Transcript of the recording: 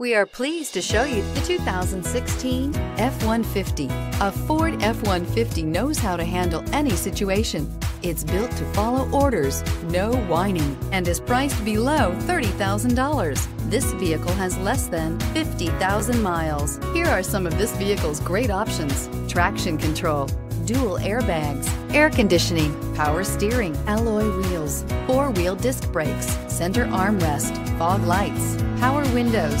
We are pleased to show you the 2016 F-150. A Ford F-150 knows how to handle any situation. It's built to follow orders, no whining, and is priced below $30,000. This vehicle has less than 50,000 miles. Here are some of this vehicle's great options: traction control, dual airbags, air conditioning, power steering, alloy wheels, four-wheel disc brakes, center armrest, fog lights, power windows,